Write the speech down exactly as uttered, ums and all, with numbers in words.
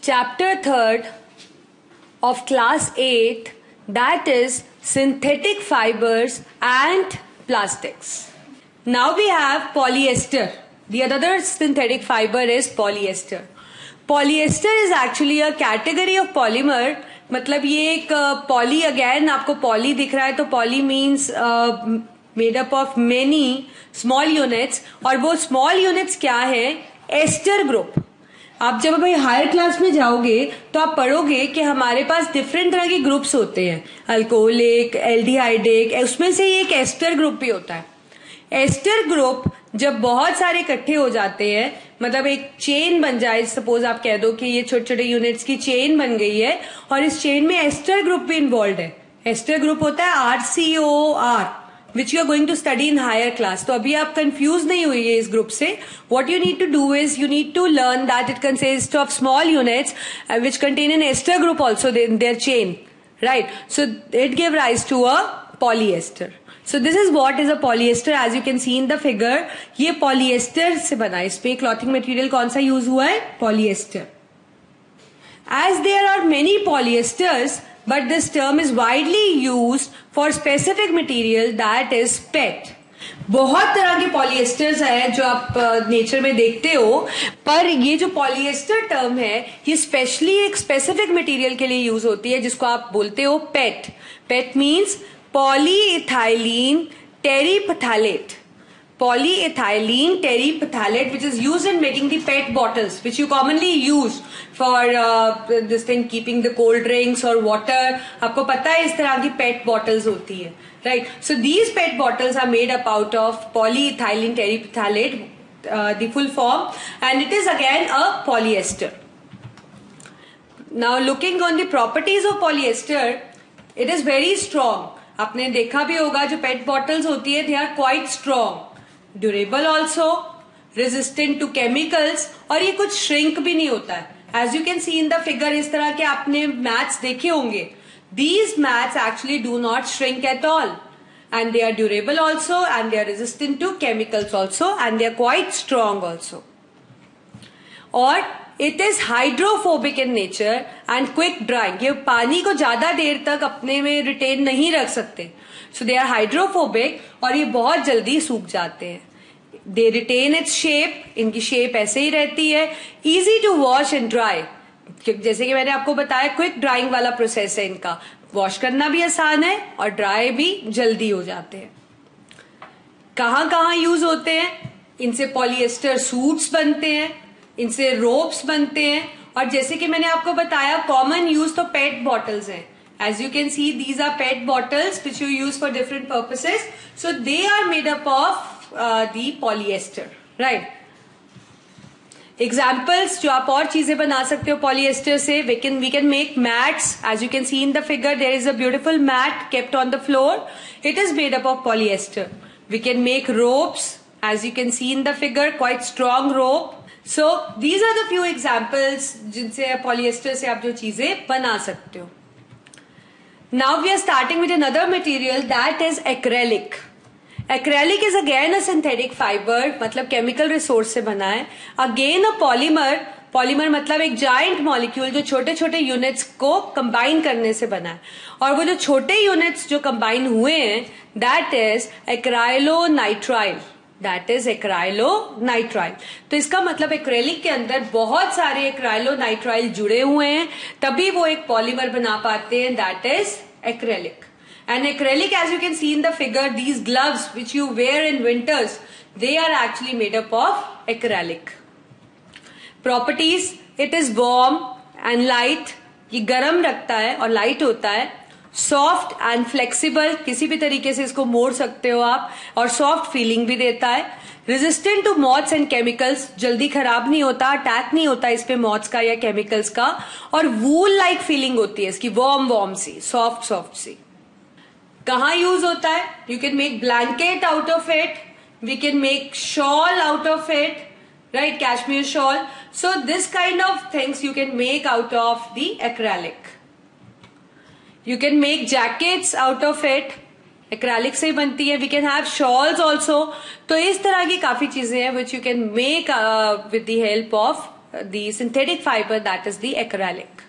chapter third of class eight, that is synthetic fibers and plastics. Now we have polyester. The other synthetic fiber is polyester. Polyester is actually a category of polymer. मतलब ये एक poly, again आपको poly दिख रहा है तो poly means uh, made up of many small units. और वो small units क्या है? Ester group. आप जब भाई higher class में जाओगे तो आप पढ़ोगे कि हमारे पास different तरह के groups होते हैं. Alcoholic, aldehydic, उसमें से ये एक ester group भी होता है. Ester group जब बहुत सारे इकट्ठे हो जाते हैं, मतलब एक चेन बन जाए, सपोज आप कह दो कि ये छोटे-छोटे यूनिट्स की चेन बन गई है और इस चेन में एस्टर ग्रुप भी इन्वॉल्वड है. एस्टर ग्रुप होता है R C O R, which you are going to study in higher class. तो अभी आप कंफ्यूज नहीं हुए इस ग्रुप से. What you need to do is you need to learn that it consists of small units which contain an ester group also in their chain, right? So it gave rise to a polyester. So this is what is a polyester, as you can see in the figure. ये polyester से बना है. इसपे clothing material कौन सा use हुआ है? Polyester. As there are many polyesters, but this term is widely used for specific material, that is P E T. बहुत तरह के polyesters हैं जो आप nature में देखते हो, पर ये जो polyester term है, ये specially एक specific material के लिए use होती है, जिसको आप बोलते हो P E T. P E T means polyethylene terephthalate. Polyethylene terephthalate, which is used in making the P E T bottles, which you commonly use for uh, this thing, keeping the cold drinks or water. आपको पता है इस तरह की P E T bottles होती है, right? So these P E T bottles are made up out of polyethylene terephthalate, uh, the full form, and it is again a polyester. Now looking on the properties of polyester, it is very strong. आपने देखा भी होगा जो पेट bottles होती है, they are quite strong, durable also, resistant to chemicals, और ये कुछ shrink भी नहीं होता है. As you can see in the figure, इस तरह के आपने mats देखे होंगे. These mats actually do not shrink at all, and they are durable also, and they are resistant to chemicals also, and they are quite strong also. और it is hydrophobic in nature and quick drying. ये पानी को ज़्यादा देर तक अपने में retain नहीं रख सकते. So they are hydrophobic और ये बहुत जल्दी सूख जाते हैं. They retain its shape. इनकी shape ऐसे ही रहती है. Easy to wash and dry. जैसे कि मैंने आपको बताया quick drying वाला process है इनका. Wash करना भी आसान है और dry भी जल्दी हो जाते हैं. कहाँ कहाँ use होते हैं? इनसे polyester suits बनते हैं. इनसे ropes बनते हैं और जैसे कि मैंने आपको बताया common use तो pet bottles हैं. As you can see, these are pet bottles which you use for different purposes. So they are made up of uh, the polyester, right? Examples जो आप और चीजें बना सकते हो polyester से, we can we can make mats. As you can see in the figure, there is a beautiful mat kept on the floor. It is made up of polyester. We can make ropes. As you can see in the figure, quite strong rope. So these are the few examples जिनसे polyester से आप जो चीजें बना सकते हो. Now we are starting with another material, that is acrylic. Acrylic is again a synthetic fiber, मतलब chemical resource से बना है. Again a polymer. Polymer मतलब एक giant molecule जो छोटे-छोटे units को combine करने से बना है. और वो जो छोटे units जो combine हुए हैं, that is acrylonitrile. That is acrylonitrile. तो इसका मतलब acrylic के अंदर बहुत सारे acrylonitrile जुड़े हुए हैं, तभी वो एक polymer बना पाते हैं. That is acrylic. And acrylic, as you can see in the figure, these gloves which you wear in winters, they are actually made up of acrylic. Properties: it is warm and light. ये गर्म रखता है और light होता है. Soft and flexible, किसी भी तरीके से इसको मोड़ सकते हो आप, और soft feeling भी देता है. Resistant to moths and chemicals, जल्दी खराब नहीं होता, attack नहीं होता इस पे moths का या chemicals का, और wool like feeling होती है इसकी, warm warm सी, soft soft सी. कहाँ use होता है? You can make blanket out of it, we can make shawl out of it, right? Cashmere shawl. So this kind of things you can make out of the acrylic. You can make jackets out of it. Acrylic से बनती है. We can have shawls also. तो इस तरह की काफी चीजें हैं which you can make uh, with the help of the synthetic fiber, that is the acrylic.